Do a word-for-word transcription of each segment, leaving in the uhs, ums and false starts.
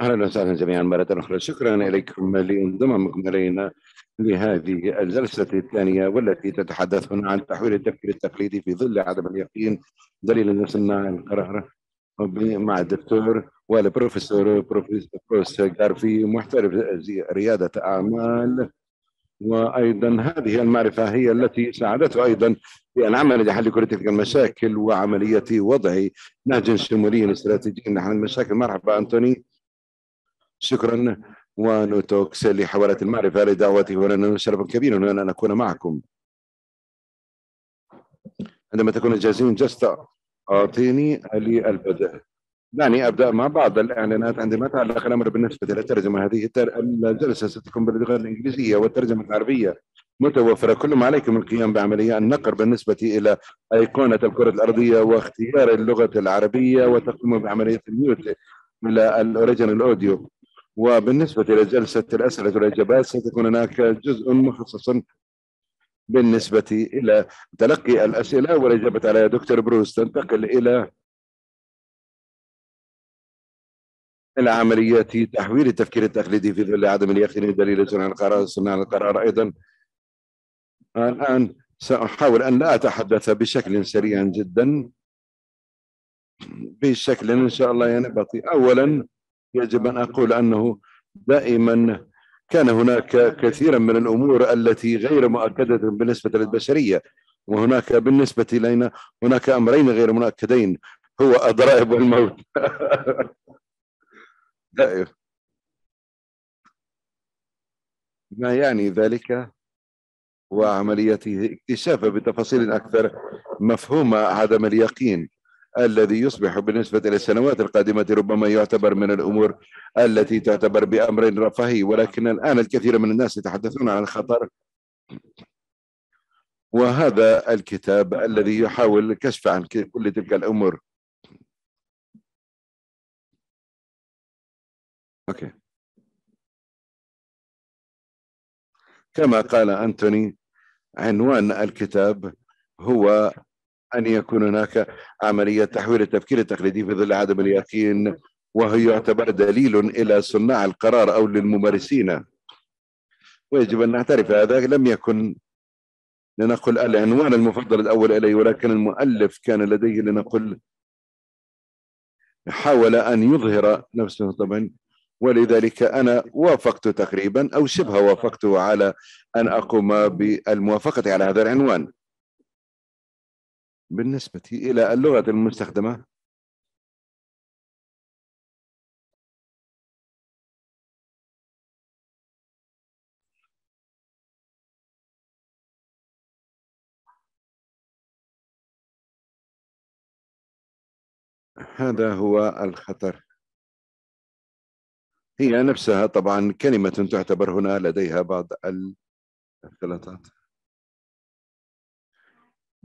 أهلا وسهلا جميعا مرة أخرى. شكرا إليكم لانضمامكم إلينا لهذه الجلسة الثانية والتي تتحدث هنا عن تحويل التفكير التقليدي في ظل عدم اليقين، دليل النصنع القرار مع الدكتور والبروفيسور بروس غارفي محترف ريادة أعمال، وأيضا هذه المعرفة هي التي ساعدته أيضا في أن عمل لحل كل تلك المشاكل وعملية وضع نهج شمولي استراتيجي نحو المشاكل. مرحبا أنتوني، شكرا ونوتوكس لحوالات المعرفة لدعوتي، ولنا شرف كبير أن نكون معكم. عندما تكونوا جاهزين جست أعطيني للبدء، دعني أبدأ مع بعض الإعلانات عندما تعلق الأمر بالنسبة للترجمة. هذه الجلسة ستكون باللغة الإنجليزية والترجمة العربية متوفرة. كل ما عليكم القيام بعملية النقر بالنسبة إلى أيقونة الكرة الأرضية واختيار اللغة العربية وتقوم بعملية الميوت إلى الأوريجينال أوديو. وبالنسبة لجلسة الأسئلة والإجابات ستكون هناك جزء مخصص بالنسبة إلى تلقي الأسئلة والإجابة على دكتور بروس. تنتقل إلى العمليات تحويل التفكير التقليدي في ظل عدم اليقين، دليل صنع القرار صنع القرار. أيضا الآن سأحاول أن لا أتحدث بشكل سريع جدا بشكل إن شاء الله ينبغي. أولا يجب أن أقول أنه دائما كان هناك كثيرا من الأمور التي غير مؤكدة بالنسبة للبشرية، وهناك بالنسبة إلينا هناك أمرين غير مؤكدين، هو الضرائب والموت. ما يعني ذلك وعمليته اكتشافه بتفاصيل أكثر مفهوم عدم اليقين الذي يصبح بالنسبة للسنوات القادمة ربما يعتبر من الأمور التي تعتبر بأمر رفاهي، ولكن الآن الكثير من الناس يتحدثون عن الخطر. وهذا الكتاب الذي يحاول الكشف عن كل تلك الأمور. أوكي. كما قال أنتوني، عنوان الكتاب هو أن يكون هناك عملية تحويل التفكير التقليدي في ظل عدم اليقين، وهو يعتبر دليل إلى صناع القرار أو للممارسين. ويجب أن نعترف هذا لم يكن لنقل العنوان المفضل الأول إلي، ولكن المؤلف كان لديه لنقل حاول أن يظهر نفسه طبعا، ولذلك أنا وافقت تقريبا أو شبه وافقت على أن أقوم بالموافقة على هذا العنوان. بالنسبة إلى اللغة المستخدمة، هذا هو الخطر، هي نفسها طبعا كلمة تعتبر هنا لديها بعض الاختلاطات،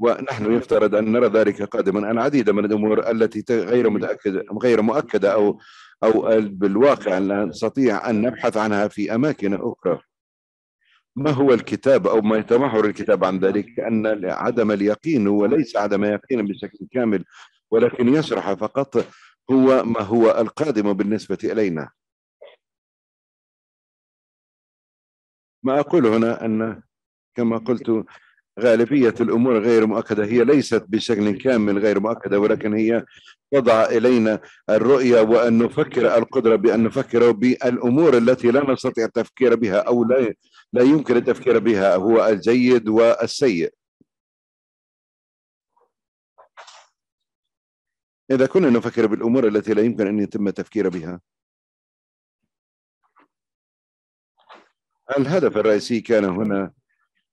ونحن يفترض أن نرى ذلك قادما. العديد من الأمور التي غير متأكدة غير مؤكدة أو أو بالواقع لا نستطيع أن نبحث عنها في أماكن أخرى. ما هو الكتاب أو ما يتمحور الكتاب عن ذلك؟ أن عدم اليقين وليس عدم يقين بشكل كامل، ولكن يشرح فقط هو ما هو القادم بالنسبة إلينا. ما أقول هنا أن كما قلت غالبية الأمور غير مؤكدة، هي ليست بشكل كامل غير مؤكدة، ولكن هي تضع إلينا الرؤية وأن نفكر، القدرة بأن نفكر بالأمور التي لا نستطيع التفكير بها أو لا لا يمكن التفكير بها، هو الجيد والسيء. إذا كنا نفكر بالأمور التي لا يمكن أن يتم التفكير بها. الهدف الرئيسي كان هنا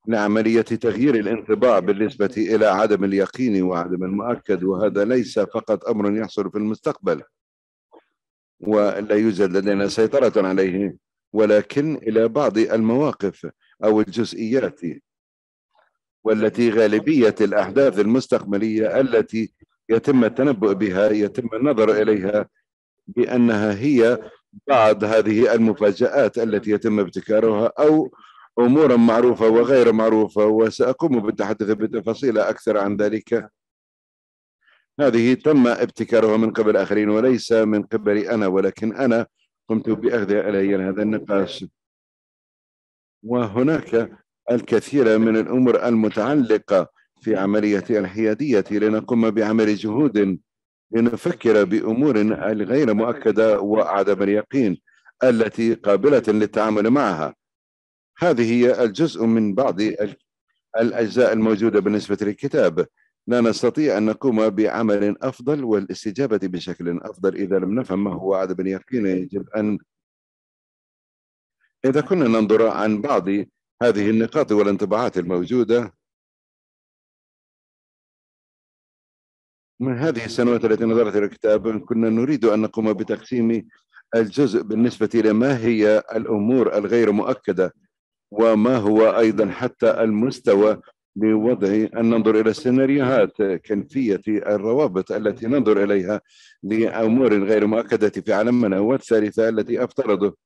لعملية تغيير الانطباع بالنسبة إلى عدم اليقين وعدم المؤكد، وهذا ليس فقط أمر يحصل في المستقبل ولا يوجد لدينا سيطرة عليه، ولكن إلى بعض المواقف أو الجزئيات والتي غالبية الأحداث المستقبلية التي يتم التنبؤ بها يتم النظر إليها بأنها هي بعض هذه المفاجآت التي يتم ابتكارها أو أمورا معروفة وغير معروفة. وسأقوم بالتحدث بتفاصيل أكثر عن ذلك. هذه تم ابتكارها من قبل آخرين وليس من قبلي أنا، ولكن أنا قمت بأخذ علي هذا النقاش. وهناك الكثير من الأمور المتعلقة في عملية الحيادية لنقوم بعمل جهود لنفكر بأمور غير مؤكدة وعدم اليقين التي قابلة للتعامل معها. هذه هي الجزء من بعض الأجزاء الموجودة بالنسبة للكتاب. لا نستطيع أن نقوم بعمل أفضل والاستجابة بشكل أفضل إذا لم نفهم ما هو عدم اليقين. يجب أن إذا كنا ننظر عن بعض هذه النقاط والانطباعات الموجودة من هذه السنوات التي نظرت الكتاب، كنا نريد أن نقوم بتقسيم الجزء بالنسبة لما هي الأمور الغير مؤكدة وما هو أيضا حتى المستوى بوضع أن ننظر إلى السيناريوهات، كيفية الروابط التي ننظر إليها لأمور غير مؤكدة في عالمنا. والثالثة التي أفترضه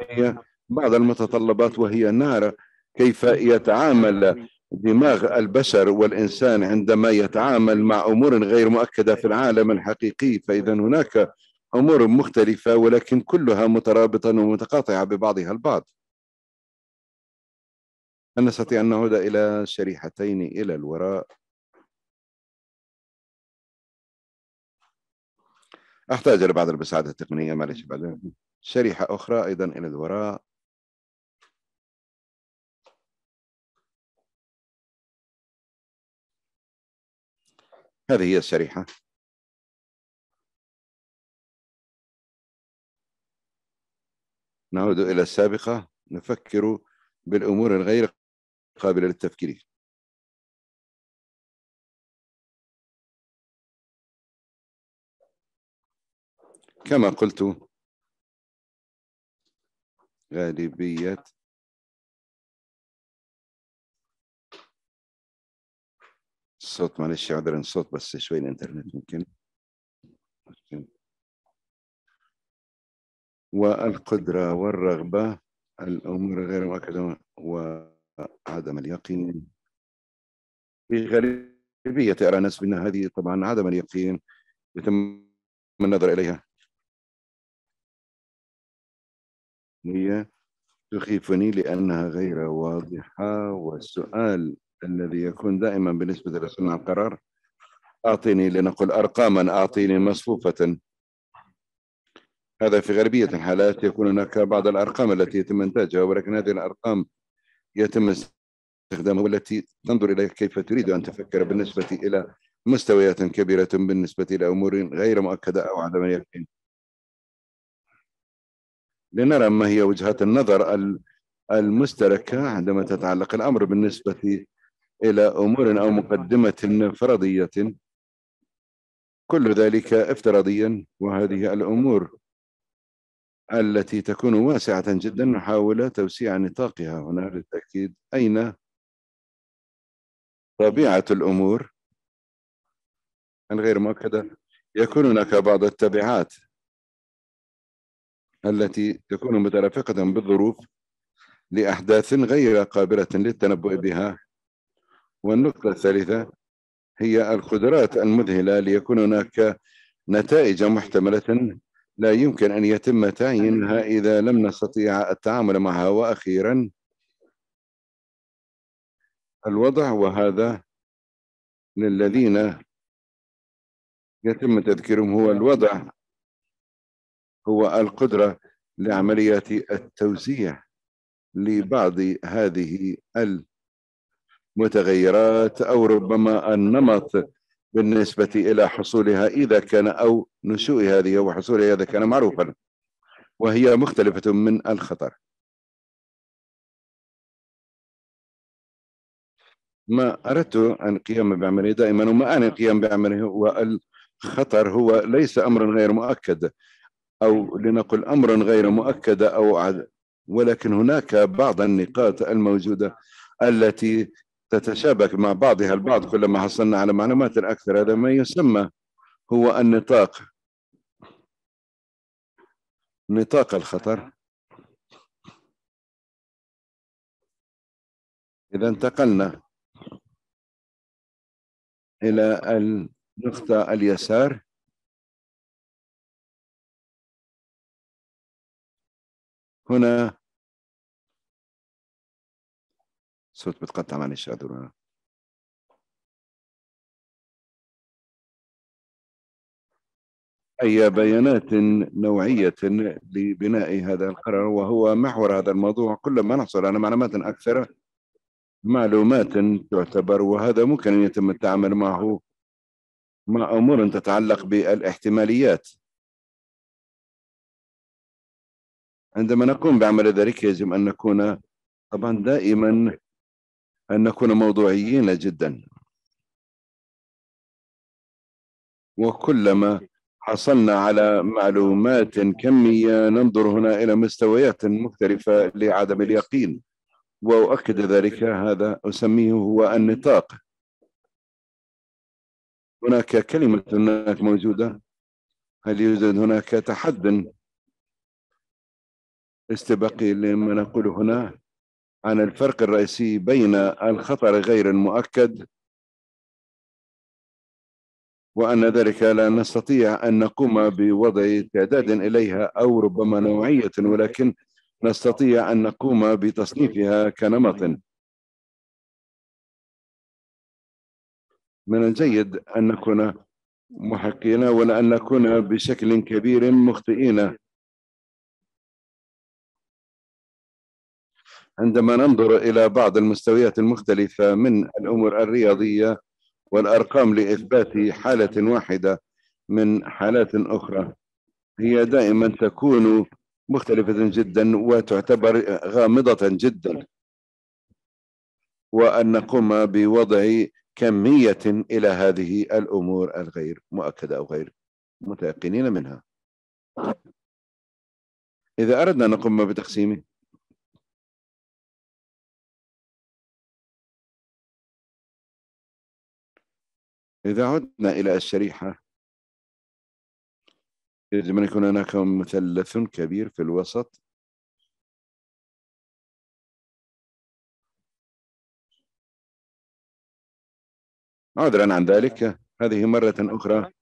هي بعض المتطلبات، وهي نرى كيف يتعامل دماغ البشر والإنسان عندما يتعامل مع أمور غير مؤكدة في العالم الحقيقي. فإذا هناك أمور مختلفة ولكن كلها مترابطة ومتقاطعة ببعضها البعض. هل نستطيع أن نعود إلى شريحتين إلى الوراء؟ أحتاج إلى بعض المساعدة التقنية، معلش. بعد شريحة أخرى أيضا إلى الوراء. هذه هي الشريحة. نعود إلى السابقة، نفكر بالأمور الغير قابلة للتفكير. كما قلت غالبية الصوت، معلش عذرا الصوت، بس شوي الانترنت ممكن، والقدرة والرغبة، الأمور غير مؤكدة وعدم اليقين. في غالبية أرى الناس بأن هذه طبعا عدم اليقين يتم النظر إليها، هي تخيفني لأنها غير واضحة. والسؤال الذي يكون دائما بالنسبة لصنع القرار، أعطيني لنقل أرقاما، أعطيني مصفوفة. هذا في غالبية الحالات يكون هناك بعض الأرقام التي يتم إنتاجها، ولكن هذه الأرقام يتم استخدامها والتي تنظر إليها كيف تريد أن تفكر بالنسبة إلى مستويات كبيرة بالنسبة إلى أمور غير مؤكدة أو عدم اليقين. لنرى ما هي وجهات النظر المشتركة عندما تتعلق الأمر بالنسبة إلى أمور أو مقدمة فرضية، كل ذلك افتراضيا. وهذه الأمور التي تكون واسعة جدا نحاول توسيع نطاقها هنا للتأكيد. أين طبيعة الأمور الغير مؤكدة؟ يكون هناك بعض التبعات التي تكون مترافقة بالظروف لأحداث غير قابلة للتنبؤ بها. والنقطة الثالثة هي القدرات المذهلة، ليكون هناك نتائج محتملة لا يمكن أن يتم تعيينها إذا لم نستطيع التعامل معها. وأخيرا الوضع، وهذا للذين يتم تذكيرهم، هو الوضع هو القدرة لعملية التوزيع لبعض هذه المتغيرات أو ربما النمط بالنسبة إلى حصولها إذا كان أو نشوء هذه وحصولها إذا كان معروفا، وهي مختلفة من الخطر. ما أردت أن قيام بعمله دائما وما أنا قيام بعمله، والخطر هو ليس أمر غير مؤكد أو لنقل أمر غير مؤكد أو عد... ولكن هناك بعض النقاط الموجودة التي تتشابك مع بعضها البعض كلما حصلنا على معلومات أكثر. هذا ما يسمى هو النطاق، نطاق الخطر. إذا انتقلنا إلى النقطة اليسار، هنا صوت بتقطع، معلش أدرى. أي بيانات نوعية لبناء هذا القرار وهو محور هذا الموضوع. كلما نحصل على معلومات أكثر، معلومات تعتبر، وهذا ممكن أن يتم التعامل معه مع أمور تتعلق بالاحتماليات. عندما نقوم بعمل ذلك يجب أن نكون طبعا دائما أن نكون موضوعيين جدا، وكلما حصلنا على معلومات كمية ننظر هنا إلى مستويات مختلفة لعدم اليقين، وأؤكد ذلك. هذا أسميه هو النطاق. هناك كلمة هناك موجودة، هل يوجد هناك تحد استباقي لما نقول هنا عن الفرق الرئيسي بين الخطر غير المؤكد، وأن ذلك لا نستطيع أن نقوم بوضع تعداد إليها أو ربما نوعية، ولكن نستطيع أن نقوم بتصنيفها كنمط. من الجيد أن نكون محقين ولا أن نكون بشكل كبير مخطئين. عندما ننظر إلى بعض المستويات المختلفة من الأمور الرياضية والأرقام لإثبات حالة واحدة من حالات أخرى، هي دائما تكون مختلفة جدا وتعتبر غامضة جدا، وأن نقوم بوضع كمية إلى هذه الأمور الغير مؤكدة أو غير متيقنين منها. إذا أردنا أن نقوم بتقسيمه، إذا عدنا إلى الشريحة يجب أن يكون هناك مثلث كبير في الوسط، عذرا عن ذلك هذه مرة أخرى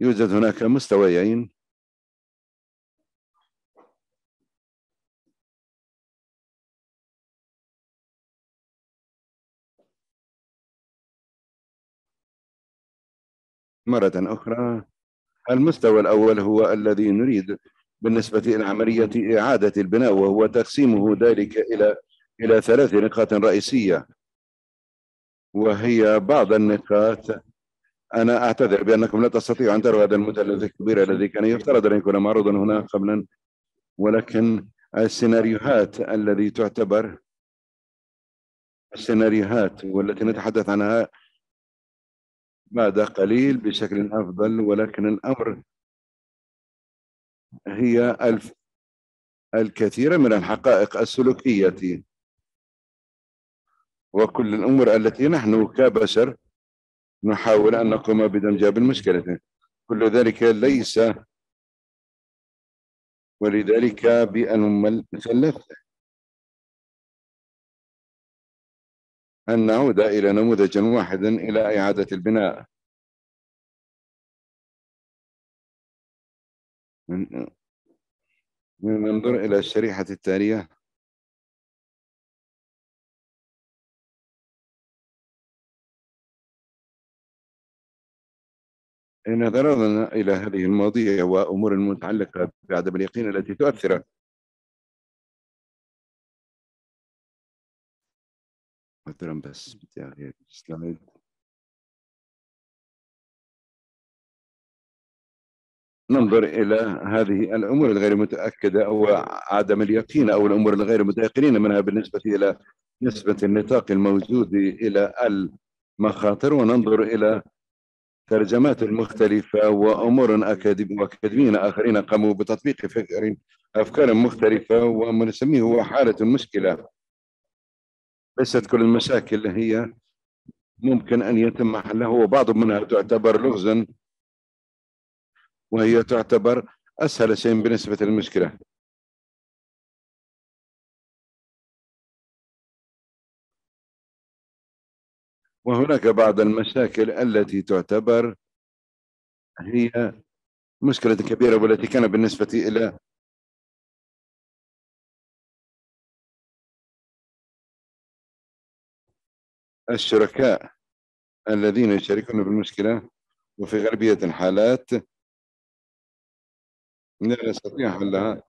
يوجد هناك مستويين، مرة أخرى المستوى الأول هو الذي نريد بالنسبة إلى عملية إعادة البناء، وهو تقسيمه ذلك إلى إلى ثلاث نقاط رئيسية، وهي بعض النقاط. أنا أعتذر بأنكم لا تستطيعوا أن تروا هذا المثلث الكبير الذي كان يفترض أن يكون معروضا هنا قبلا، ولكن السيناريوهات التي تعتبر السيناريوهات والتي نتحدث عنها بعد قليل بشكل أفضل، ولكن الأمر هي الف الكثير من الحقائق السلوكية وكل الأمور التي نحن كبشر نحاول أن نقوم بدمجها المشكلة. كل ذلك ليس، ولذلك بأن أن نعود إلى نموذج واحد إلى إعادة البناء. ننظر إلى الشريحة التالية، إن نظرنا إلى هذه المواضيع وأمور متعلقة بعدم اليقين التي تؤثر أقدر بس بتاعي سلايد. ننظر إلى هذه الأمور الغير متأكدة أو عدم اليقين أو الأمور الغير متيقنين منها بالنسبة إلى نسبة النطاق الموجود إلى المخاطر، وننظر إلى ترجمات مختلفة وأمور أكاديميين آخرين قاموا بتطبيق فكر أفكار مختلفة، وما نسميه هو حالة المشكلة. ليست كل المشاكل هي ممكن أن يتم حلها، وبعض منها تعتبر لغزا وهي تعتبر أسهل شيء بالنسبة للمشكلة. وهناك بعض المشاكل التي تعتبر هي مشكلة كبيرة والتي كان بالنسبة إلى الشركاء الذين يشاركون بالمشكلة، وفي غالبية الحالات لا نستطيع حلها.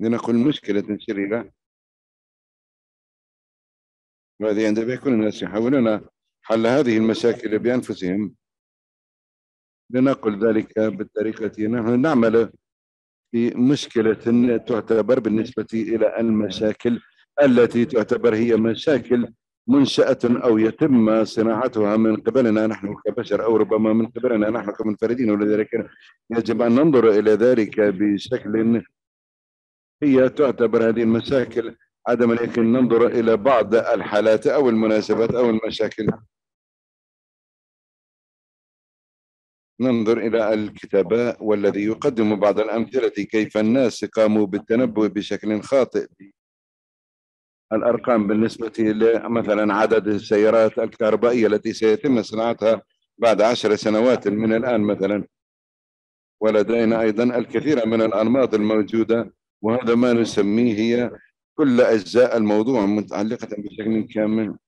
لنقل مشكلة شريرة، وهذه عندما يكون الناس يحاولون حل هذه المشاكل بأنفسهم، لنقل ذلك بالطريقة نحن نعمل في مشكلة تعتبر بالنسبة إلى المشاكل التي تعتبر هي مشاكل منشأة أو يتم صناعتها من قبلنا نحن كبشر أو ربما من قبلنا نحن كمنفردين، ولذلك يجب أن ننظر إلى ذلك بشكل هي تعتبر هذه المشاكل عدما، لكن ننظر إلى بعض الحالات أو المناسبات أو المشاكل. ننظر إلى الكتاب والذي يقدم بعض الأمثلة كيف الناس قاموا بالتنبؤ بشكل خاطئ الأرقام بالنسبة لمثلا عدد السيارات الكهربائية التي سيتم صناعتها بعد عشر سنوات من الآن مثلا. ولدينا أيضا الكثير من الأنماط الموجودة، وهذا ما نسميه هي كل أجزاء الموضوع متعلقة بشكل كامل.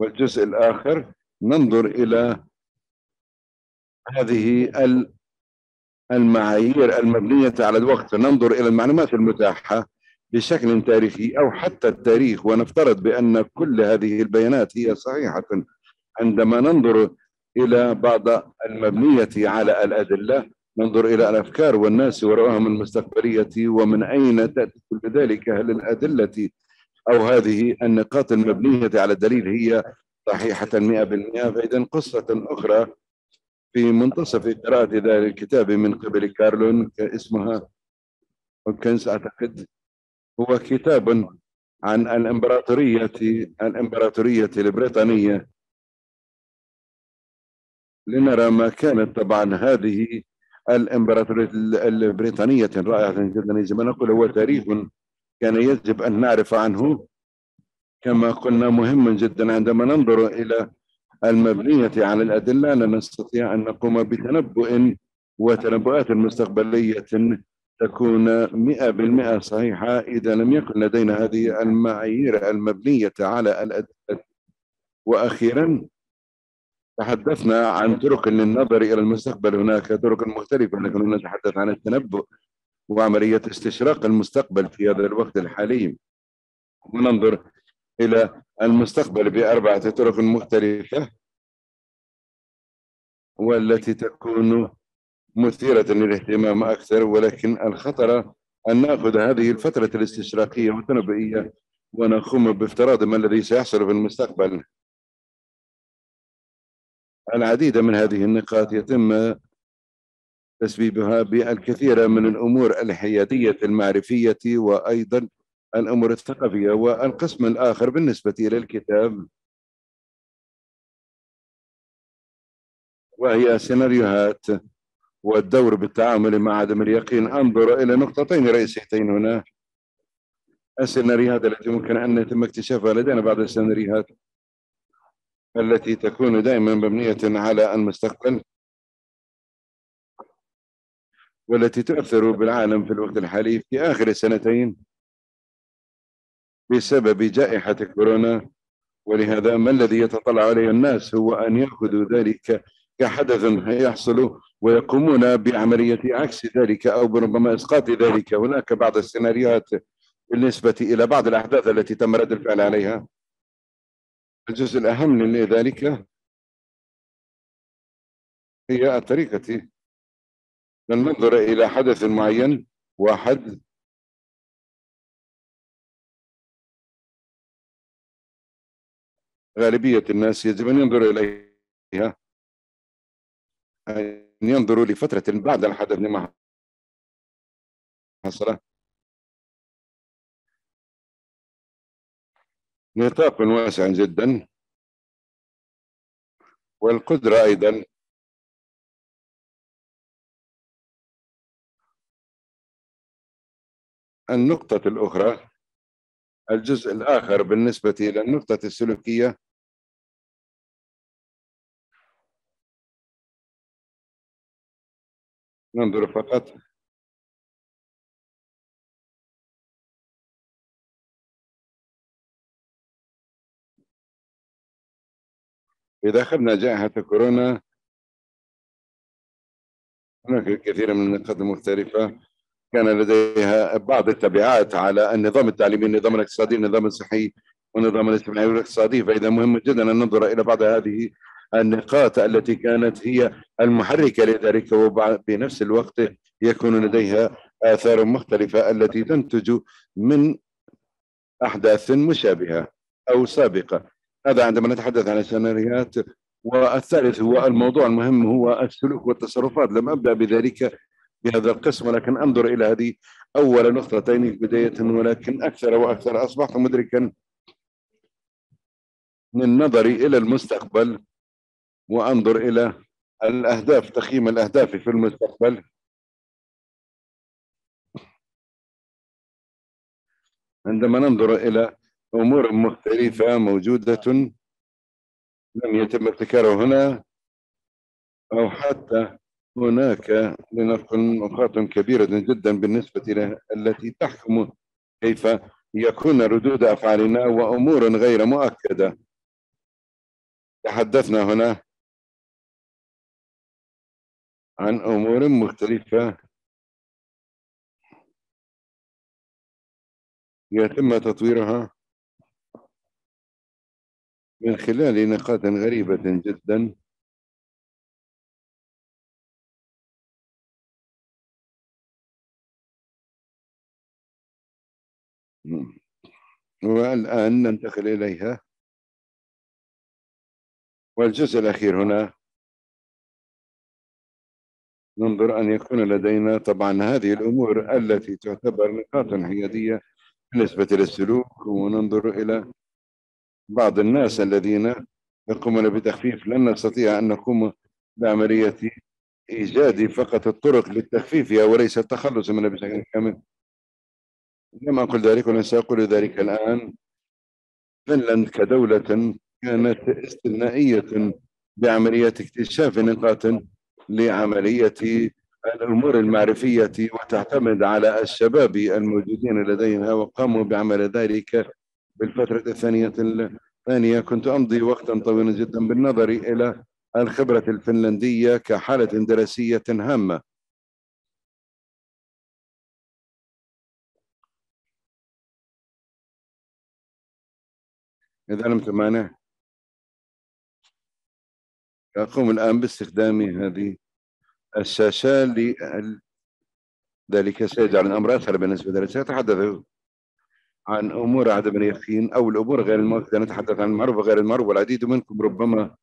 والجزء الآخر ننظر إلى هذه المعايير المبنية على الوقت، ننظر إلى المعلومات المتاحة بشكل تاريخي أو حتى التاريخ، ونفترض بأن كل هذه البيانات هي صحيحة. عندما ننظر إلى بعض المبنية على الأدلة، ننظر إلى الأفكار والناس وراءهم المستقبلية ومن أين تأتي كل ذلك. هل الأدلة أو هذه النقاط المبنية على الدليل هي صحيحة مئة بالمئة؟ فإذا قصة أخرى في منتصف قراءة ذلك الكتاب من قبل كارلون اسمها هوبكنز أعتقد، هو كتاب عن الإمبراطورية الإمبراطورية البريطانية. لنرى ما كانت طبعا هذه الإمبراطورية البريطانية رائعة جدا. يجب أن نقول هو تاريخ كان يجب أن نعرف عنه، كما قلنا مهم جدا. عندما ننظر إلى المبنية على الأدلة لا نستطيع أن نقوم بتنبؤ وتنبؤات مستقبلية تكون مئة بالمئة صحيحة إذا لم يكن لدينا هذه المعايير المبنية على الأدلة. وأخيرا تحدثنا عن طرق للنظر إلى المستقبل، هناك طرق مختلفة، لكننا نتحدث عن التنبؤ وعملية استشراق المستقبل في هذا الوقت الحالي. وننظر إلى المستقبل بأربعة طرق مختلفة والتي تكون مثيرة للاهتمام أكثر، ولكن الخطر أن نأخذ هذه الفترة الاستشراقية والتنبؤية ونقوم بافتراض ما الذي سيحصل في المستقبل. العديد من هذه النقاط يتم تسبيبها بالكثير من الأمور الحيادية المعرفية وأيضا الأمور الثقافية. والقسم الآخر بالنسبة إلى الكتاب وهي السيناريوهات والدور بالتعامل مع عدم اليقين. أنظر إلى نقطتين رئيسيتين هنا، السيناريوهات التي يمكن أن يتم اكتشافها. لدينا بعض السيناريوهات التي تكون دائما مبنية على المستقبل والتي تؤثر بالعالم في الوقت الحالي في آخر السنتين بسبب جائحة كورونا، ولهذا ما الذي يتطلع عليه الناس هو أن يأخذوا ذلك كحدث يحصل ويقومون بعملية عكس ذلك أو بربما إسقاط ذلك. هناك بعض السيناريوهات بالنسبة إلى بعض الأحداث التي تم رد الفعل عليها. الجزء الأهم لذلك هي الطريقة لننظر إلى حدث معين واحد غالبية الناس يجب أن ينظروا إليها، أن ينظروا لفترة بعد الحدث لما حصل، نطاق واسع جدا، والقدرة أيضا النقطة الأخرى. الجزء الآخر بالنسبة إلى النقطة السلوكية ننظر فقط إذا أخذنا جائحة كورونا هناك الكثير من النقاط المختلفة كان لديها بعض التبعات على النظام التعليمي، النظام الاقتصادي، النظام الصحي والنظام الاجتماعي والاقتصادي، فإذا مهم جدا أن ننظر إلى بعض هذه النقاط التي كانت هي المحركة لذلك، وبنفس الوقت يكون لديها آثار مختلفة التي تنتج من أحداث مشابهة أو سابقة. هذا عندما نتحدث عن السيناريوهات. والثالث هو الموضوع المهم هو السلوك والتصرفات. لم أبدأ بذلك بهذا القسم، ولكن أنظر إلى هذه أول نقطتين بداية، ولكن أكثر وأكثر أصبحت مدركا للنظر إلى المستقبل وأنظر إلى الأهداف، تقييم الأهداف في المستقبل. عندما ننظر إلى أمور مختلفة موجودة لم يتم ابتكارها هنا أو حتى هناك، لنقل نقاط كبيرة جدا بالنسبة إلى التي تحكم كيف يكون ردود أفعالنا وأمور غير مؤكدة. تحدثنا هنا عن أمور مختلفة يتم تطويرها من خلال نقاط غريبة جدا والآن ننتقل إليها. والجزء الأخير هنا ننظر أن يكون لدينا طبعا هذه الأمور التي تعتبر نقاط حيادية بالنسبة للسلوك، وننظر إلى بعض الناس الذين يقومون بتخفيف. لن نستطيع أن نقوم بعملية إيجاد فقط الطرق للتخفيفها وليس التخلص منها بشكل كامل. لم أقل ذلك ولن سأقول ذلك الآن. فنلندا كدولة كانت استثنائية بعملية اكتشاف نقاط لعملية الأمور المعرفية وتعتمد على الشباب الموجودين لديها، وقاموا بعمل ذلك بالفترة الثانية الثانية. كنت أمضي وقتا طويلا جدا بالنظر إلى الخبرة الفنلندية كحالة دراسية هامة. إذا لم تمانع أقوم الآن باستخدام هذه الشاشة، لذلك سيجعل الأمر أسهل بالنسبة لي. سأتحدث عن أمور عدم اليقين أو الأمور غير المؤكدة. نتحدث عن المعروف وغير المعروف. والعديد منكم ربما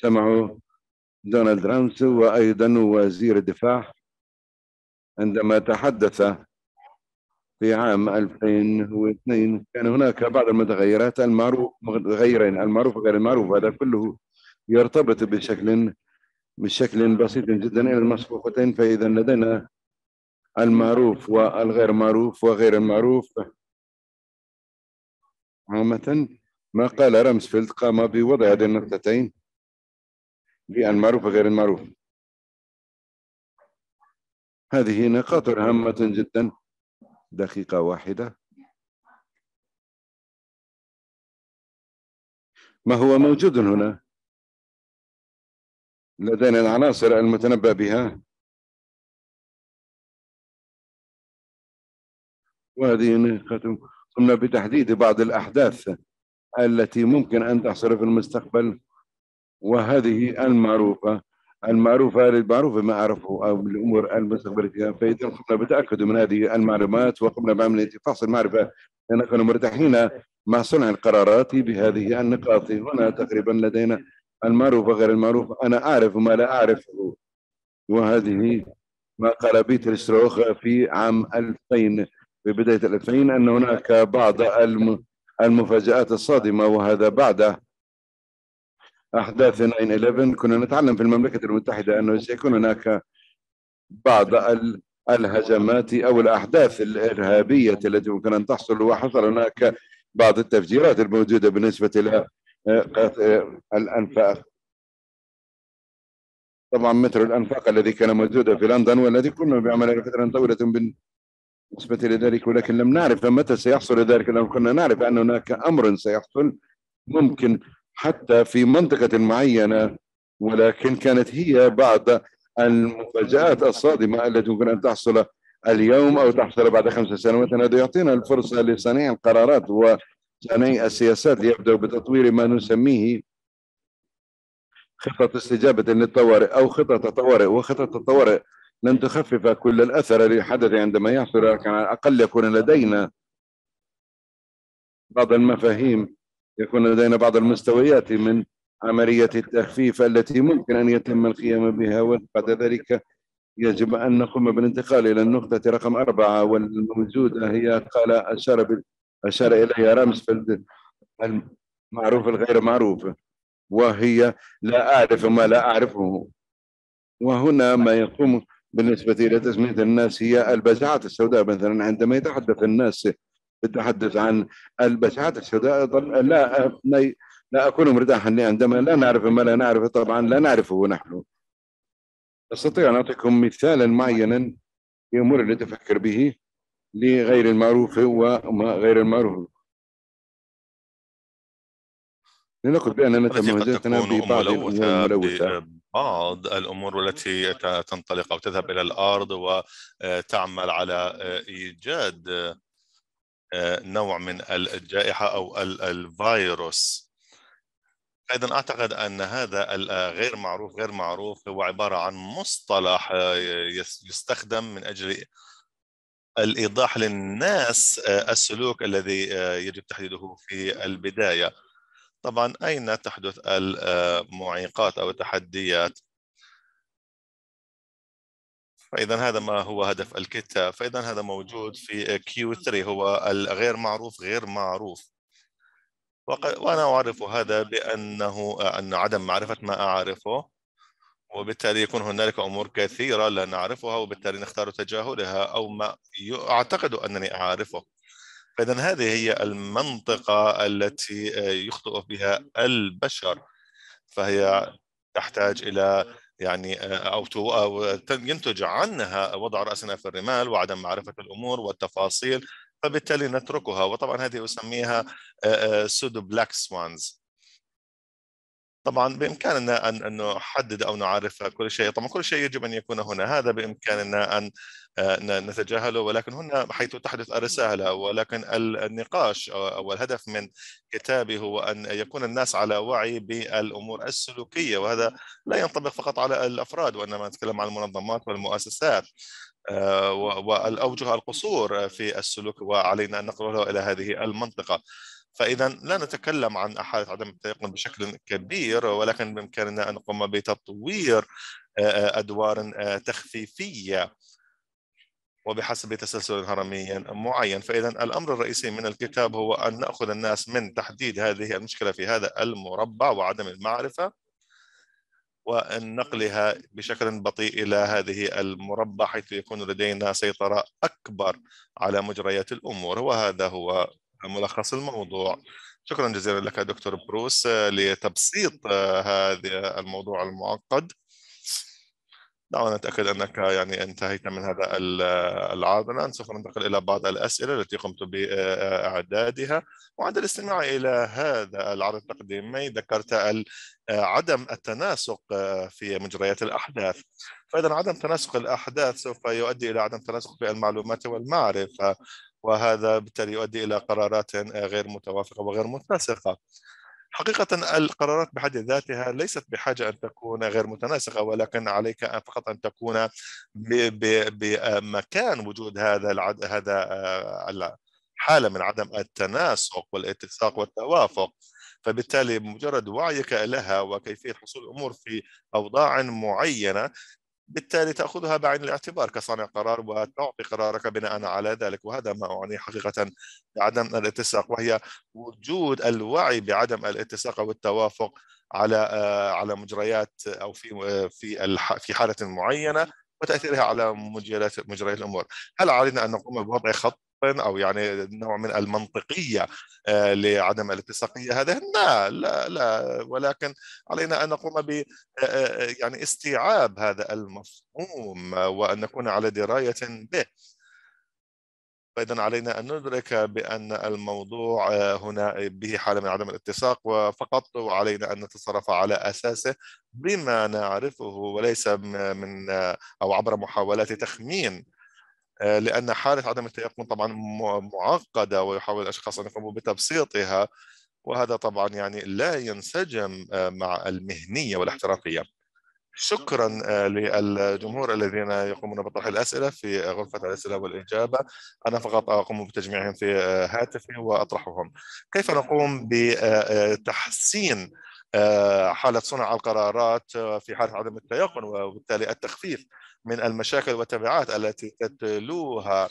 سمعوا دونالد رامسفيلد وأيضا وزير الدفاع عندما تحدث في عام ألفين واثنين. كان هناك بعض المتغيرات، المعروف غيرين، المعروف وغير المعروف. هذا كله يرتبط بشكل بشكل بسيط جدا إلى المسبوقتين. فإذا لدينا المعروف والغير معروف وغير المعروف. عامة ما قال رامسفيلد قام بوضع هذه النقطتين للمعروف وغير المعروف. هذه نقاط هامة جدا. دقيقة واحدة. ما هو موجود هنا؟ لدينا العناصر المتنبأ بها، وهذه نقاط. قمنا بتحديد بعض الأحداث التي ممكن أن تحصل في المستقبل، وهذه المعروفة المعروفة للمعروف ما أعرفه أو الأمور المستقبلية. فإذا قمنا بالتأكد من هذه المعلومات وقمنا بعملية فحص المعرفة، لأننا كنا مرتاحين مع صنع القرارات بهذه النقاط. هنا تقريبا لدينا المعروف وغير المعروف. أنا أعرف ما لا أعرفه، وهذه ما قال بيتر سenge في عام ألفين، في بداية الألفين، أن هناك بعض المفاجآت الصادمة. وهذا بعد أحداث تسعة عشر. كنا نتعلم في المملكة المتحدة أنه سيكون هناك بعض الهجمات أو الأحداث الإرهابية التي ممكن أن تحصل، وحصل هناك بعض التفجيرات الموجودة بالنسبة إلى الأنفاق. طبعا متر الأنفاق الذي كان موجودا في لندن والذي كنا بعمله فترة طويلة بالنسبة لذلك، ولكن لم نعرف متى سيحصل ذلك، لأننا كنا نعرف أن هناك أمر سيحصل ممكن حتى في منطقة معينة، ولكن كانت هي بعض المفاجآت الصادمة التي يمكن أن تحصل اليوم أو تحصل بعد خمس سنوات. هذا يعطينا الفرصة لصانعي القرارات وصانعي السياسات ليبدأوا بتطوير ما نسميه خطة استجابة للطوارئ أو خطة طوارئ، وخطة الطوارئ لن تخفف كل الأثر الذي حدث عندما يحصل، لكن على الأقل يكون لدينا بعض المفاهيم، يكون لدينا بعض المستويات من عملية التخفيف التي ممكن أن يتم القيام بها، وبعد ذلك يجب أن نقوم بالانتقال إلى النقطة رقم أربعة والموجودة هي قال أشار, أشار إليها رامسفيلد المعروف الغير معروف، وهي لا أعرف ما لا أعرفه، وهنا ما يقوم بالنسبة إلى تسمية الناس هي البشاعات السوداء. مثلا عندما يتحدث الناس بالتحدث عن البشاعات السوداء لا لا أكون مرتاحا، عندما لا نعرف ما لا نعرف طبعا لا نعرفه نحن. أستطيع أن أعطيكم مثالا معينا لأمور التي تفكر به لغير المعروف وما غير المعروف، لنقل بأننا تمهزتنا ببعض الملوثة، بعض الأمور التي تنطلق أو تذهب إلى الأرض وتعمل على إيجاد نوع من الجائحة أو الفيروس. أيضا أعتقد أن هذا الغير معروف غير معروف هو عبارة عن مصطلح يستخدم من أجل الإيضاح للناس السلوك الذي يجب تحديده في البداية. طبعا أين تحدث المعيقات أو التحديات؟ فإذا هذا ما هو هدف الكتاب، فإذا هذا موجود في كيو ثلاثة هو الغير معروف غير معروف، وأنا أعرف هذا بأنه أن عدم معرفة ما أعرفه، وبالتالي يكون هنالك أمور كثيرة لا نعرفها وبالتالي نختار تجاهلها أو ما أعتقد أنني أعرفه. فإذا هذه هي المنطقة التي يخطئ بها البشر، فهي تحتاج إلى يعني أو ينتج عنها وضع رأسنا في الرمال وعدم معرفة الأمور والتفاصيل، فبالتالي نتركها. وطبعا هذه أسميها سودو بلاك سوانز. طبعا بإمكاننا أن نحدد أو نعرف كل شيء، طبعا كل شيء يجب أن يكون هنا، هذا بإمكاننا أن نتجاهله، ولكن هنا حيث تحدث الرسالة. ولكن النقاش أو الهدف من كتابي هو أن يكون الناس على وعي بالأمور السلوكية، وهذا لا ينطبق فقط على الأفراد وإنما نتكلم عن المنظمات والمؤسسات والأوجه القصور في السلوك، وعلينا أن نقله إلى هذه المنطقة. فإذا لا نتكلم عن حالة عدم التيقن بشكل كبير، ولكن بإمكاننا أن نقوم بتطوير أدوار تخفيفية وبحسب تسلسل هرمي معين. فإذا الأمر الرئيسي من الكتاب هو أن نأخذ الناس من تحديد هذه المشكلة في هذا المربع وعدم المعرفة، ونقلها بشكل بطيء إلى هذه المربع حيث يكون لدينا سيطرة أكبر على مجريات الأمور. وهذا هو ملخص الموضوع. شكرا جزيلا لك دكتور بروس لتبسيط هذا الموضوع المعقد. دعونا نتأكد أنك يعني انتهيت من هذا العرض. الآن سوف ننتقل إلى بعض الأسئلة التي قمت بإعدادها، وعند الاستماع إلى هذا العرض التقديمي ذكرت عدم التناسق في مجريات الأحداث. فإذا عدم تناسق الأحداث سوف يؤدي إلى عدم تناسق في المعلومات والمعرفة، وهذا بالتالي يؤدي إلى قرارات غير متوافقة وغير متناسقة. حقيقة القرارات بحد ذاتها ليست بحاجة أن تكون غير متناسقة، ولكن عليك فقط أن تكون بمكان وجود هذا العد... هذا الحالة من عدم التناسق والاتساق والتوافق. فبالتالي مجرد وعيك لها وكيفية حصول الأمور في أوضاع معينة بالتالي تأخذها بعين الاعتبار كصانع قرار وتعطي قرارك بناء على ذلك. وهذا ما أعني حقيقة بعدم الاتساق، وهي وجود الوعي بعدم الاتساق والتوافق على على مجريات أو في في في حالة معينة وتأثيرها على مجريات مجريات الأمور. هل علينا أن نقوم بوضع خط أو يعني نوع من المنطقية لعدم الاتساقية هذا لا لا لا، ولكن علينا أن نقوم ب يعني استيعاب هذا المفهوم وأن نكون على دراية به. فإذا علينا أن ندرك بأن الموضوع هنا به حالة من عدم الاتساق وفقط، وعلينا أن نتصرف على أساسه بما نعرفه وليس من أو عبر محاولات تخمين، لأن حالة عدم التيقن طبعا معقدة ويحاول الأشخاص أن يقوموا بتبسيطها، وهذا طبعا يعني لا ينسجم مع المهنية والاحترافية. شكرا للجمهور الذين يقومون بطرح الأسئلة في غرفة الأسئلة والإجابة، أنا فقط أقوم بتجميعهم في هاتفي وأطرحهم. كيف نقوم بتحسين حالة صنع القرارات في حالة عدم التيقن وبالتالي التخفيف من المشاكل والتبعات التي تتلوها،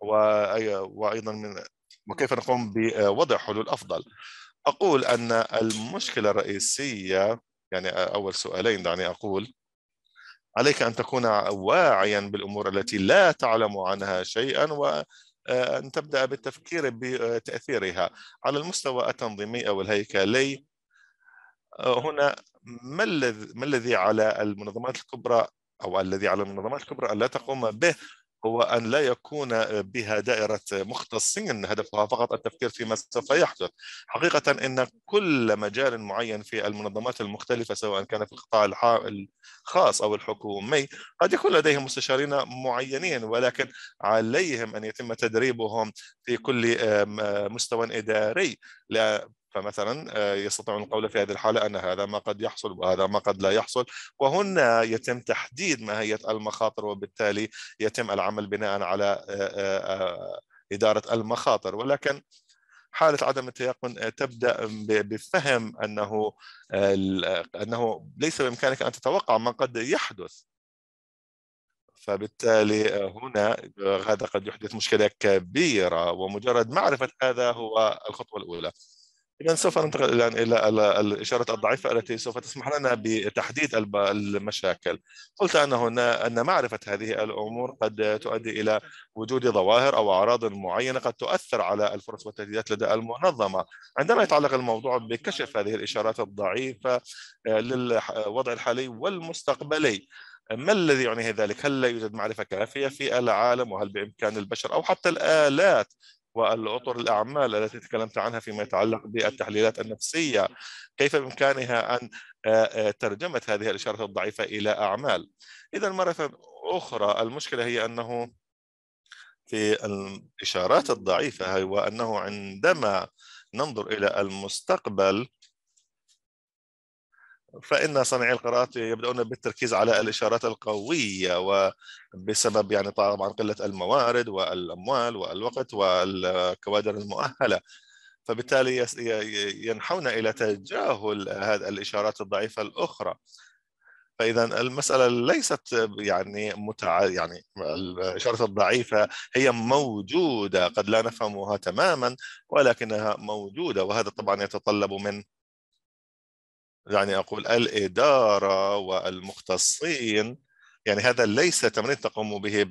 وأيضا من وكيف نقوم بوضع حلول أفضل؟ أقول أن المشكلة الرئيسية، يعني أول سؤالين دعني أقول، عليك أن تكون واعيا بالأمور التي لا تعلم عنها شيئا و أن تبدأ بالتفكير بتأثيرها على المستوى التنظيمي أو الهيكلي. هنا ما الذي على المنظمات الكبرى أو الذي على المنظمات الكبرى ألا تقوم به هو أن لا يكون بها دائرة مختصين هدفها فقط التفكير فيما سوف يحدث. حقيقة إن كل مجال معين في المنظمات المختلفة سواء كان في القطاع الخاص أو الحكومي قد يكون لديهم مستشارين معينين، ولكن عليهم أن يتم تدريبهم في كل مستوى إداري. لا فمثلا يستطيعون القول في هذه الحالة أن هذا ما قد يحصل وهذا ما قد لا يحصل، وهنا يتم تحديد ماهية المخاطر وبالتالي يتم العمل بناء على إدارة المخاطر. ولكن حالة عدم التيقن تبدأ بفهم أنه أنه ليس بإمكانك أن تتوقع ما قد يحدث، فبالتالي هنا هذا قد يحدث مشكلة كبيرة، ومجرد معرفة هذا هو الخطوة الأولى. إذن سوف ننتقل الآن إلى الإشارات الضعيفة التي سوف تسمح لنا بتحديد المشاكل. قلت أن هنا أن معرفة هذه الأمور قد تؤدي إلى وجود ظواهر أو أعراض معينة قد تؤثر على الفرص والتهديدات لدى المنظمة. عندما يتعلق الموضوع بكشف هذه الإشارات الضعيفة للوضع الحالي والمستقبلي، ما الذي يعنيه ذلك؟ هل لا يوجد معرفة كافية في العالم؟ وهل بإمكان البشر أو حتى الآلات والأطر الأعمال التي تكلمت عنها فيما يتعلق بالتحليلات النفسية كيف بإمكانها أن ترجمت هذه الإشارات الضعيفة إلى أعمال؟ إذا مرة أخرى المشكلة هي أنه في الإشارات الضعيفة هو أنه عندما ننظر إلى المستقبل فإن صانعي القرارات يبدأون بالتركيز على الإشارات القوية، وبسبب يعني طبعا قلة الموارد والأموال والوقت والكوادر المؤهلة، فبالتالي ينحون إلى تجاهل هذه الإشارات الضعيفة الأخرى. فإذا المسألة ليست يعني متع... يعني الإشارات الضعيفة هي موجودة، قد لا نفهمها تماما ولكنها موجودة، وهذا طبعا يتطلب من يعني أقول الإدارة والمختصين. يعني هذا ليس تمرين تقوم به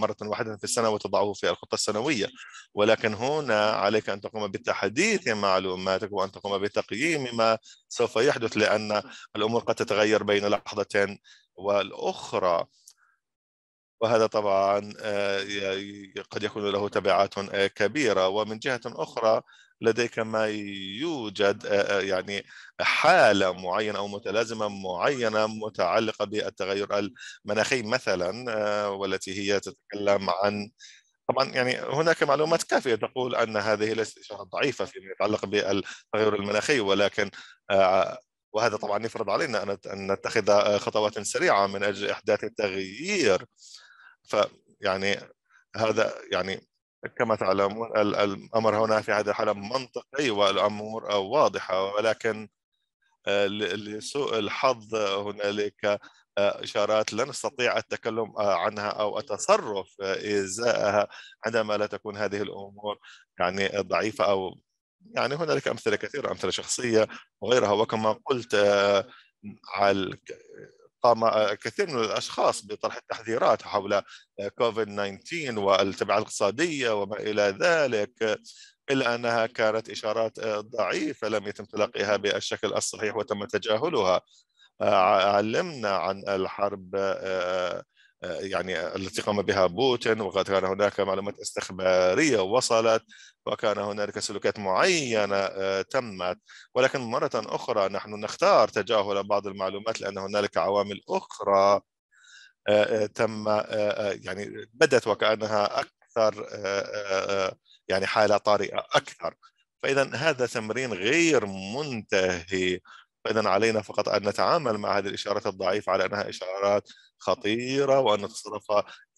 مرة واحدة في السنة وتضعه في الخطة السنوية، ولكن هنا عليك أن تقوم بالتحديث معلوماتك وأن تقوم بتقييم ما سوف يحدث، لأن الأمور قد تتغير بين لحظة والأخرى، وهذا طبعا قد يكون له تبعات كبيرة. ومن جهة أخرى لديك ما يوجد يعني حالة معينة أو متلازمة معينة متعلقة بالتغير المناخي مثلا، والتي هي تتكلم عن طبعا يعني هناك معلومات كافية تقول أن هذه ليست إشارة ضعيفة فيما يتعلق بالتغير المناخي، ولكن وهذا طبعا يفرض علينا أن نتخذ خطوات سريعة من أجل إحداث التغيير. فيعني هذا يعني كما تعلمون الأمر هنا في هذه الحالة منطقي والأمور واضحة، ولكن لسوء الحظ هنالك إشارات لا نستطيع التكلم عنها أو التصرف إزاءها عندما لا تكون هذه الأمور يعني ضعيفة، أو يعني هنالك أمثلة كثيرة، أمثلة شخصية وغيرها. وكما قلت قام كثير من الأشخاص بطرح التحذيرات حول كوفيد تسعة عشر والتبعات الاقتصادية وما إلى ذلك، إلا أنها كانت إشارات ضعيفة لم يتم تلقيها بالشكل الصحيح وتم تجاهلها. علمنا عن الحرب يعني التي قام بها بوتين، وقد كان هناك معلومات استخبارية وصلت وكان هناك سلوكات معينة تمت، ولكن مرة أخرى نحن نختار تجاهل بعض المعلومات لأن هناك عوامل أخرى تم يعني بدت وكأنها أكثر يعني حالة طارئة أكثر. فإذا هذا تمرين غير منتهي، فإذا علينا فقط أن نتعامل مع هذه الإشارات الضعيفة على أنها إشارات خطيرة وأن نتصرف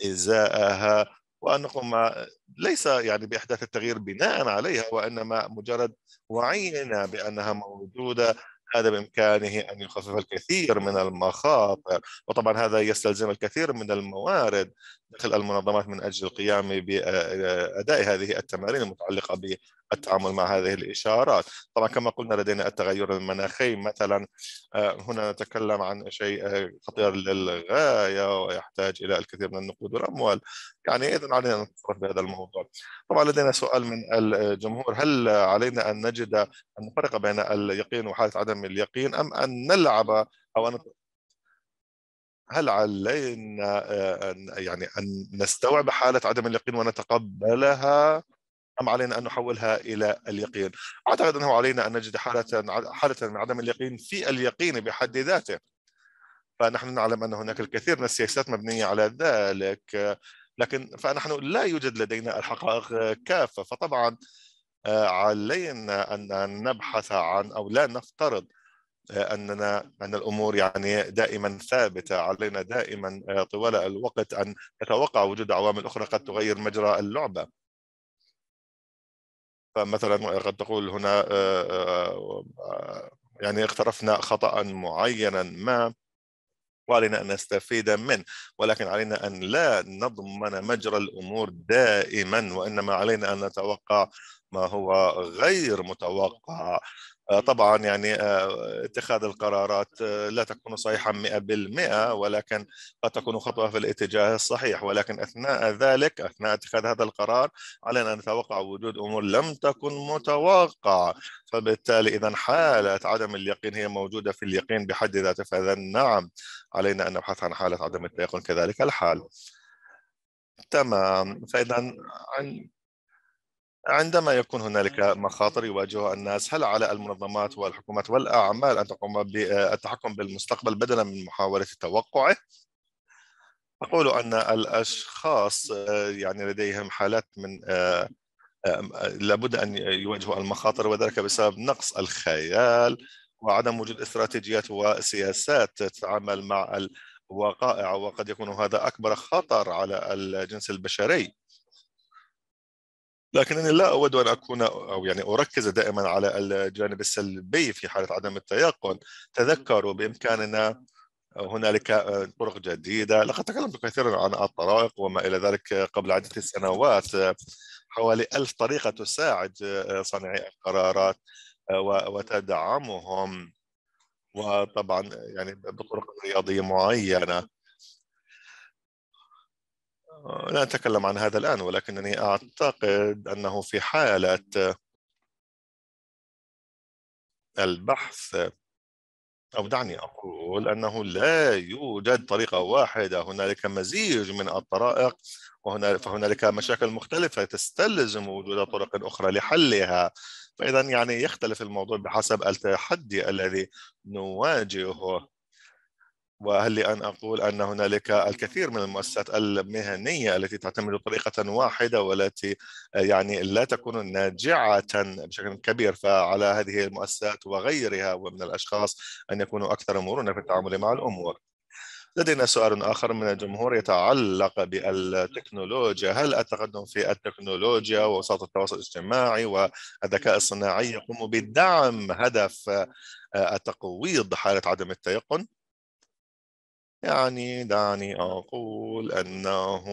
إزاءها وأن نقوم ليس يعني بإحداث التغيير بناء عليها، وإنما مجرد وعينا بأنها موجودة. هذا بإمكانه أن يخفف الكثير من المخاطر، وطبعا هذا يستلزم الكثير من الموارد داخل المنظمات من أجل القيام بأداء هذه التمارين المتعلقة بالتعامل مع هذه الإشارات. طبعا كما قلنا لدينا التغير المناخي مثلا، هنا نتكلم عن شيء خطير للغاية ويحتاج إلى الكثير من النقود والأموال، يعني إذن علينا أن نتصرف بهذا الموضوع. طبعا لدينا سؤال من الجمهور: هل علينا أن نجد أن نفرق بين اليقين وحالة عدم اليقين أم أن نلعب أو أن هل علينا يعني أن نستوعب حالة عدم اليقين ونتقبلها أم علينا أن نحولها إلى اليقين؟ أعتقد أنه علينا أن نجد حالة حالة من عدم اليقين في اليقين بحد ذاته، فنحن نعلم أن هناك الكثير من السياسات مبنية على ذلك، لكن فنحن لا يوجد لدينا الحقائق كافة، فطبعا علينا أن نبحث عن أو لا نفترض أننا أن الأمور يعني دائما ثابتة. علينا دائما طوال الوقت أن نتوقع وجود عوامل أخرى قد تغير مجرى اللعبة. فمثلا قد تقول هنا يعني اقترفنا خطأ معينا ما وعلينا أن نستفيد منه، ولكن علينا أن لا نضمن مجرى الأمور دائما، وإنما علينا أن نتوقع ما هو غير متوقع. طبعا يعني اتخاذ القرارات لا تكون صحيحة مئة بالمئة، ولكن قد تكون خطوة في الاتجاه الصحيح، ولكن أثناء ذلك أثناء اتخاذ هذا القرار علينا أن نتوقع وجود أمور لم تكن متوقعة. فبالتالي إذا حالة عدم اليقين هي موجودة في اليقين بحد ذاته، فإذا نعم علينا أن نبحث عن حالة عدم التيقن كذلك الحال. تمام. فإذا عن عندما يكون هنالك مخاطر يواجهها الناس، هل على المنظمات والحكومات والأعمال أن تقوم بالتحكم بالمستقبل بدلا من محاولة توقعه؟ أقول أن الأشخاص يعني لديهم حالات من لابد أن يواجهوا المخاطر، وذلك بسبب نقص الخيال وعدم وجود استراتيجيات وسياسات تتعامل مع الوقائع، وقد يكون هذا أكبر خطر على الجنس البشري. لكنني لا أود أن أكون أو يعني أركز دائما على الجانب السلبي في حالة عدم التيقن. تذكروا بإمكاننا هنالك طرق جديدة. لقد تكلمت كثيرا عن الطرائق وما إلى ذلك قبل عدة سنوات، حوالي ألف طريقة تساعد صانعي القرارات وتدعمهم، وطبعا يعني بطرق رياضية معينة. لا أتكلم عن هذا الآن، ولكنني أعتقد أنه في حالة البحث، أو دعني أقول أنه لا يوجد طريقة واحدة، هنالك مزيج من الطرائق، وهنا فهنالك مشاكل مختلفة تستلزم وجود طرق أخرى لحلها. فإذا يعني يختلف الموضوع بحسب التحدي الذي نواجهه. وهل لي أن أقول أن هنالك الكثير من المؤسسات المهنية التي تعتمد طريقة واحدة والتي يعني لا تكون ناجعة بشكل كبير، فعلى هذه المؤسسات وغيرها ومن الأشخاص أن يكونوا أكثر مرونة في التعامل مع الأمور. لدينا سؤال آخر من الجمهور يتعلق بالتكنولوجيا: هل التقدم في التكنولوجيا ووسائل التواصل الاجتماعي والذكاء الصناعي يقوم بدعم هدف تقويض حالة عدم التيقن؟ يعني دعني أقول أنه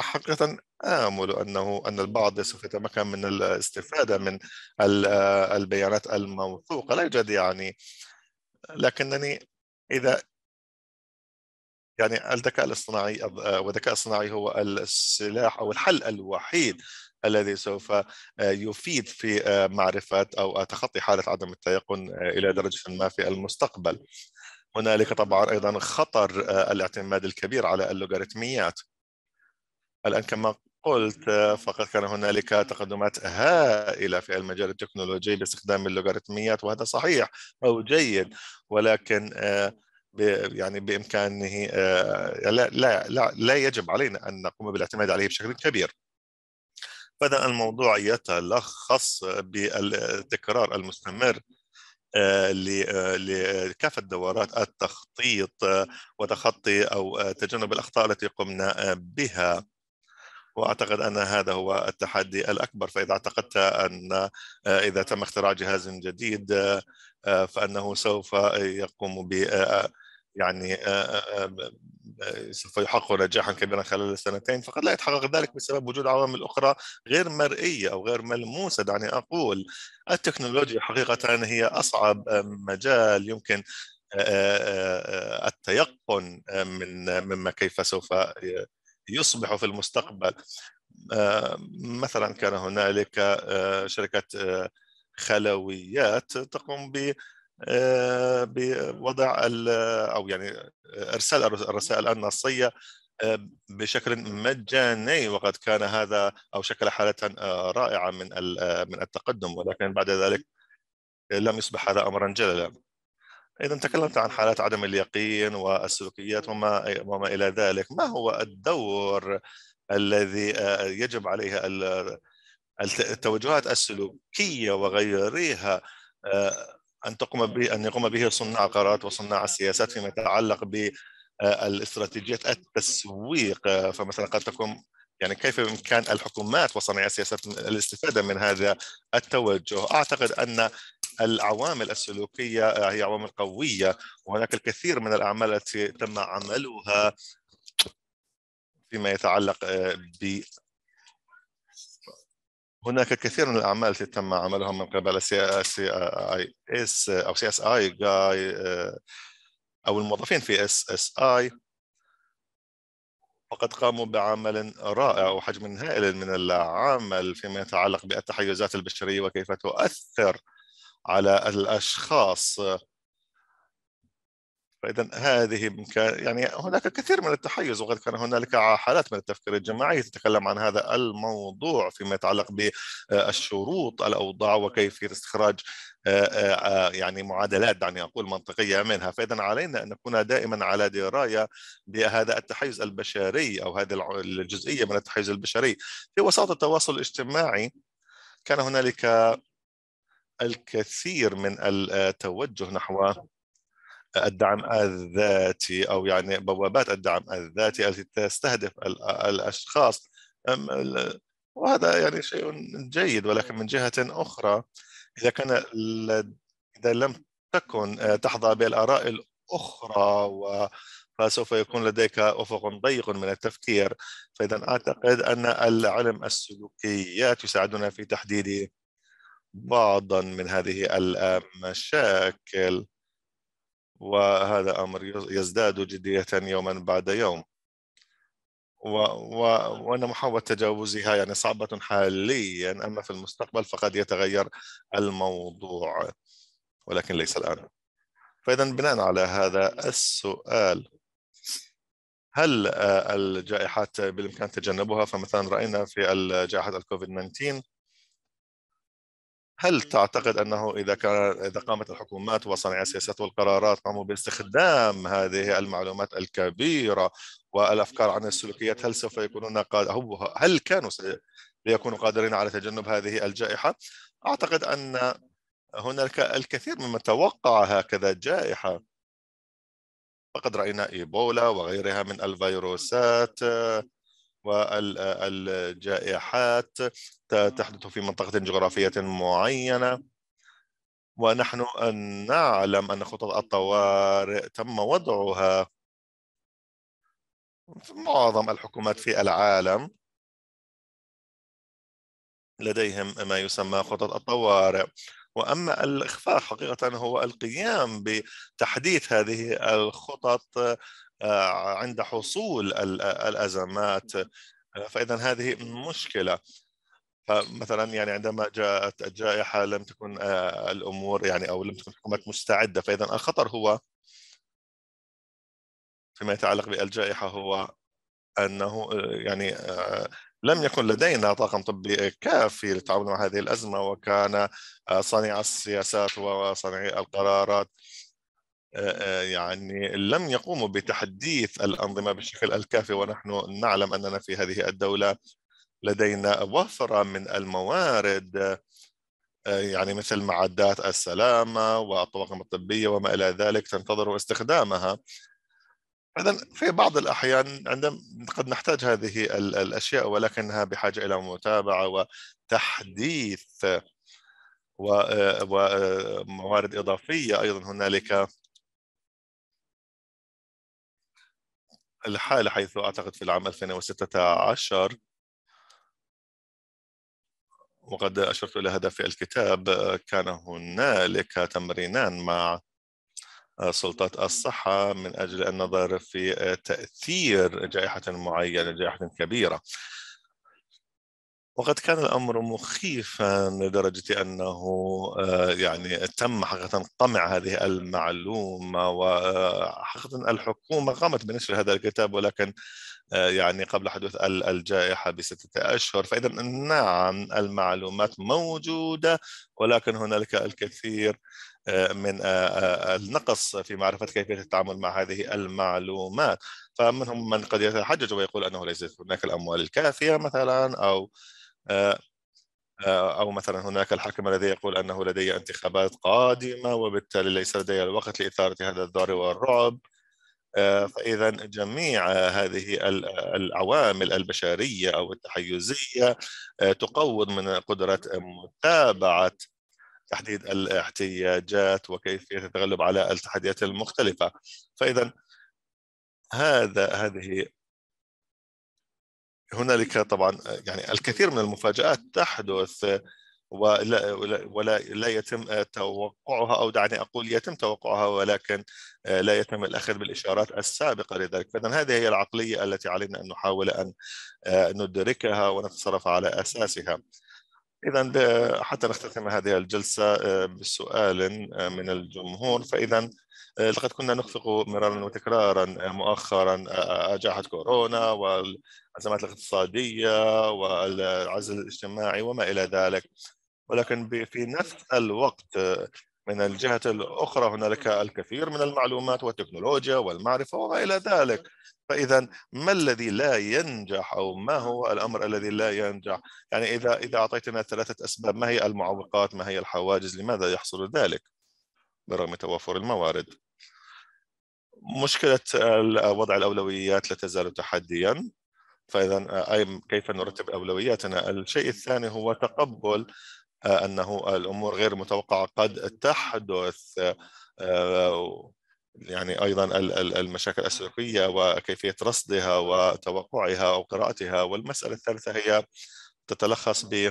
حقيقة آمل أنه أن البعض سوف يتمكن من الاستفادة من البيانات الموثوقة. لا يوجد يعني، لكنني إذا يعني الذكاء الاصطناعي والذكاء الصناعي هو السلاح أو الحل الوحيد الذي سوف يفيد في معرفة أو تخطي حالة عدم التيقن إلى درجة ما في المستقبل. هنالك طبعا أيضا خطر الاعتماد الكبير على اللوغاريتميات. الآن كما قلت فقد كان هنالك تقدمات هائلة في المجال التكنولوجي باستخدام اللوغاريتميات، وهذا صحيح أو جيد، ولكن يعني بإمكانه لا, لا, لا, لا يجب علينا أن نقوم بالاعتماد عليه بشكل كبير. بدأ الموضوع يتلخص بالتكرار المستمر لكافة دورات التخطيط وتخطي أو تجنب الأخطاء التي قمنا بها، وأعتقد أن هذا هو التحدي الأكبر. فإذا اعتقدت أن إذا تم اختراع جهاز جديد فإنه سوف يقوم ب يعني سوف يحقق نجاحا كبيرا خلال سنتين، فقد لا يتحقق ذلك بسبب وجود عوامل أخرى غير مرئية أو غير ملموسة. دعني أقول التكنولوجيا حقيقة هي أصعب مجال يمكن التيقن من مما كيف سوف يصبح في المستقبل. مثلا كان هنالك شركة خلويات تقوم ب بوضع أو يعني إرسال الرسائل النصية بشكل مجاني، وقد كان هذا أو شكل حالة رائعة من من التقدم، ولكن بعد ذلك لم يصبح هذا أمرا جللا. إذا تكلمت عن حالات عدم اليقين والسلوكيات وما وما إلى ذلك. ما هو الدور الذي يجب عليها التوجهات السلوكية وغيرها أن تقوم به أن يقوم به صناع القرارات وصناع السياسات فيما يتعلق بالاستراتيجيات التسويق؟ فمثلا قد تكون يعني كيف بإمكان الحكومات وصناع السياسات الاستفادة من هذا التوجه؟ أعتقد أن العوامل السلوكية هي عوامل قوية، وهناك الكثير من الأعمال التي تم عملها فيما يتعلق ب هناك الكثير من الأعمال التي تم عملها من قبل سي إس آي إس أو سي إس آي أو الموظفين في إس إس آي، وقد قاموا بعمل رائع وحجم هائل من العمل فيما يتعلق بالتحيزات البشرية وكيف تؤثر على الأشخاص. فإذا هذه بإمكان يعني هناك كثير من التحيز، وقد كان هنالك حالات من التفكير الجماعي تتكلم عن هذا الموضوع فيما يتعلق بالشروط الأوضاع وكيفية استخراج يعني معادلات دعني أقول منطقية منها. فإذا علينا أن نكون دائما على دراية بهذا التحيز البشري أو هذه الجزئية من التحيز البشري. في وسائل التواصل الاجتماعي كان هنالك الكثير من التوجه نحو الدعم الذاتي أو يعني بوابات الدعم الذاتي التي تستهدف الأشخاص، وهذا يعني شيء جيد، ولكن من جهة أخرى إذا كان إذا لم تكن تحظى بالآراء الأخرى فسوف يكون لديك أفق ضيق من التفكير. فإذا أعتقد أن العلم السلوكيات يساعدنا في تحديد بعضا من هذه المشاكل، وهذا أمر يزداد جدية يوما بعد يوم، وأن محاولة تجاوزها يعني صعبة حاليا، أما في المستقبل فقد يتغير الموضوع ولكن ليس الآن. فإذا بناء على هذا السؤال، هل الجائحات بالإمكان تجنبها؟ فمثلا رأينا في الجائحة الكوفيد تسعة عشر، هل تعتقد أنه إذا كان إذا قامت الحكومات وصانعي السياسات والقرارات قاموا باستخدام هذه المعلومات الكبيرة والأفكار عن السلوكيات، هل سوف يكونون قادرين هل كانوا سيكونوا قادرين على تجنب هذه الجائحة؟ أعتقد أن هناك الكثير مما توقع هكذا جائحة، فقد رأينا إيبولا وغيرها من الفيروسات والجائحات تحدث في منطقة جغرافية معينة، ونحن نعلم أن خطط الطوارئ تم وضعها في معظم الحكومات في العالم، لديهم ما يسمى خطط الطوارئ. وأما الإخفاق حقيقة هو القيام بتحديث هذه الخطط عند حصول الأزمات، فإذا هذه مشكلة. فمثلا يعني عندما جاءت الجائحة لم تكن الأمور يعني أو لم تكن الحكومات مستعدة، فإذا الخطر هو فيما يتعلق بالجائحة هو أنه يعني لم يكن لدينا طاقم طبي كافي للتعامل مع هذه الأزمة، وكان صانع السياسات وصانع القرارات يعني لم يقوموا بتحديث الأنظمة بالشكل الكافي. ونحن نعلم أننا في هذه الدولة لدينا وفرة من الموارد يعني مثل معدات السلامة والطواقم الطبية وما إلى ذلك تنتظر استخدامها. إذن في بعض الأحيان عندما قد نحتاج هذه الأشياء ولكنها بحاجة إلى متابعة وتحديث وموارد إضافية. أيضا هنالك الحالة حيث أعتقد في العام ألفين وستة عشر، وقد أشرت إلى هذا في الكتاب، كان هنالك تمرينان مع سلطات الصحة من أجل النظر في تأثير جائحة معينة، جائحة كبيرة. وقد كان الأمر مخيفاً لدرجة أنه يعني تم حقيقة قمع هذه المعلومة، وحقيقة الحكومة قامت بنشر هذا الكتاب ولكن يعني قبل حدوث الجائحة بستة أشهر. فإذا نعم المعلومات موجودة ولكن هنالك الكثير من النقص في معرفة كيفية التعامل مع هذه المعلومات. فمنهم من قد يتحجج ويقول أنه ليست هناك الأموال الكافية مثلا، أو أو مثلا هناك الحاكم الذي يقول أنه لدي انتخابات قادمة وبالتالي ليس لدي الوقت لإثارة هذا الذعر والرعب. فإذا جميع هذه العوامل البشرية أو التحيزية تقوض من قدرة متابعة تحديد الاحتياجات وكيفية التغلب على التحديات المختلفة. فإذا هذا هذه هنالك طبعا يعني الكثير من المفاجآت تحدث ولا ولا لا يتم توقعها، أو دعني أقول يتم توقعها ولكن لا يتم الأخذ بالإشارات السابقة لذلك. فإذن هذه هي العقلية التي علينا أن نحاول أن ندركها ونتصرف على أساسها. إذن حتى نختتم هذه الجلسة بسؤال من الجمهور، فإذن لقد كنا نخفق مرارا وتكرارا مؤخرا جائحة كورونا والأزمات الاقتصادية والعزل الاجتماعي وما إلى ذلك، ولكن في نفس الوقت من الجهة الأخرى هنالك الكثير من المعلومات والتكنولوجيا والمعرفة وما إلى ذلك. فإذا ما الذي لا ينجح أو ما هو الأمر الذي لا ينجح؟ يعني إذا إذا أعطيتنا ثلاثة أسباب، ما هي المعوقات؟ ما هي الحواجز؟ لماذا يحصل ذلك برغم توافر الموارد؟ مشكلة وضع الأولويات لا تزال تحدياً. فإذا أي كيف نرتب أولوياتنا؟ الشيء الثاني هو تقبل أنه الأمور غير متوقعة قد تحدث، يعني أيضاً المشاكل السلوكية وكيفية رصدها وتوقعها أو قراءتها. والمسألة الثالثة هي تتلخص ب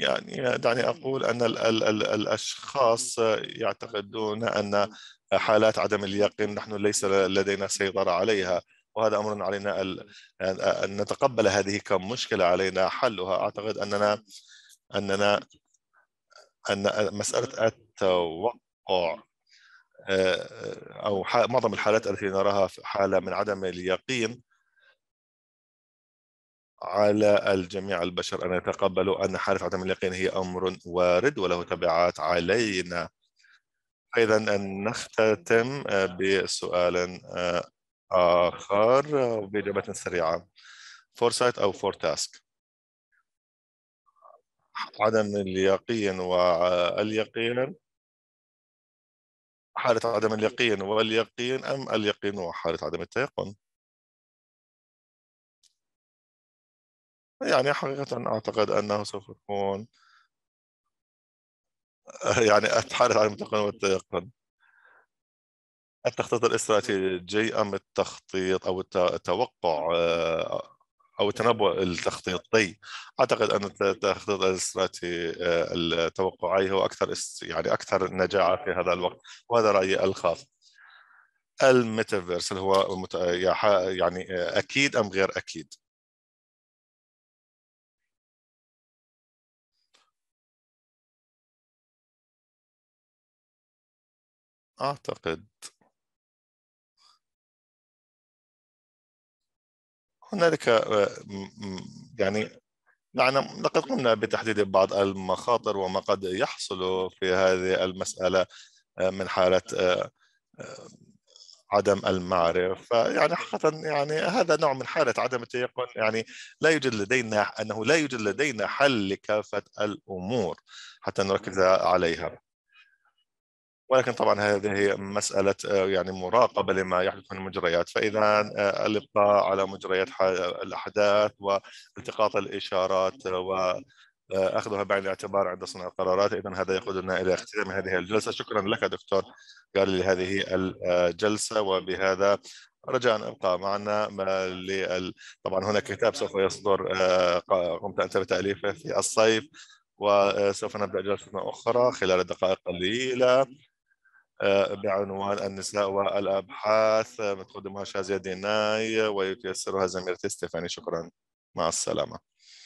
يعني دعني أقول أن ال ال ال الأشخاص يعتقدون أن حالات عدم اليقين نحن ليس لدينا سيطرة عليها، وهذا أمر علينا أن نتقبل هذه كمشكلة علينا حلها. أعتقد أننا أننا أن مسألة التوقع أو معظم الحالات التي نراها حالة من عدم اليقين على الجميع البشر أن يتقبلوا أن حالة عدم اليقين هي أمر وارد وله تبعات علينا. أيضاً أن نختتم بسؤال آخر بإجابة سريعة، فورسايت أو فورتاسك، عدم اليقين واليقين، حالة عدم اليقين واليقين، أم اليقين وحالة عدم التيقن؟ يعني حقيقة أعتقد أنه سوف يكون يعني حالة عدم التيقن والتيقن. التخطيط الاستراتيجي أم التخطيط أو التوقع أو تنبؤ التخطيطي. أعتقد أن التخطيط الاستراتيجي التوقعي هو أكثر يعني أكثر نجاعة في هذا الوقت، وهذا رأيي الخاص. الميتافيرس هو يعني أكيد أم غير أكيد؟ أعتقد هنالك يعني لقد قمنا بتحديد بعض المخاطر وما قد يحصل في هذه المسألة من حالة عدم المعرفة. يعني حقيقة يعني هذا نوع من حالة عدم التيقن، يعني لا يوجد لدينا أنه لا يوجد لدينا حل لكافة الأمور حتى نركز عليها، ولكن طبعا هذه مسألة يعني مراقبة لما يحدث من المجريات، فإذا الإبقاء على مجريات الأحداث والتقاط الإشارات وأخذها بعين الاعتبار عند صنع القرارات. إذا هذا يقودنا إلى اختتام هذه الجلسة. شكرا لك دكتور غارلي لهذه الجلسة، وبهذا رجاء ابقى معنا لل... طبعا هناك كتاب سوف يصدر قمت أنت بتأليفه في الصيف، وسوف نبدأ جلسة أخرى خلال دقائق قليلة بعنوان النساء والأبحاث، تقدمها شازي ديناي ويتيسرها زميلتي ستيفاني. شكرا، مع السلامة.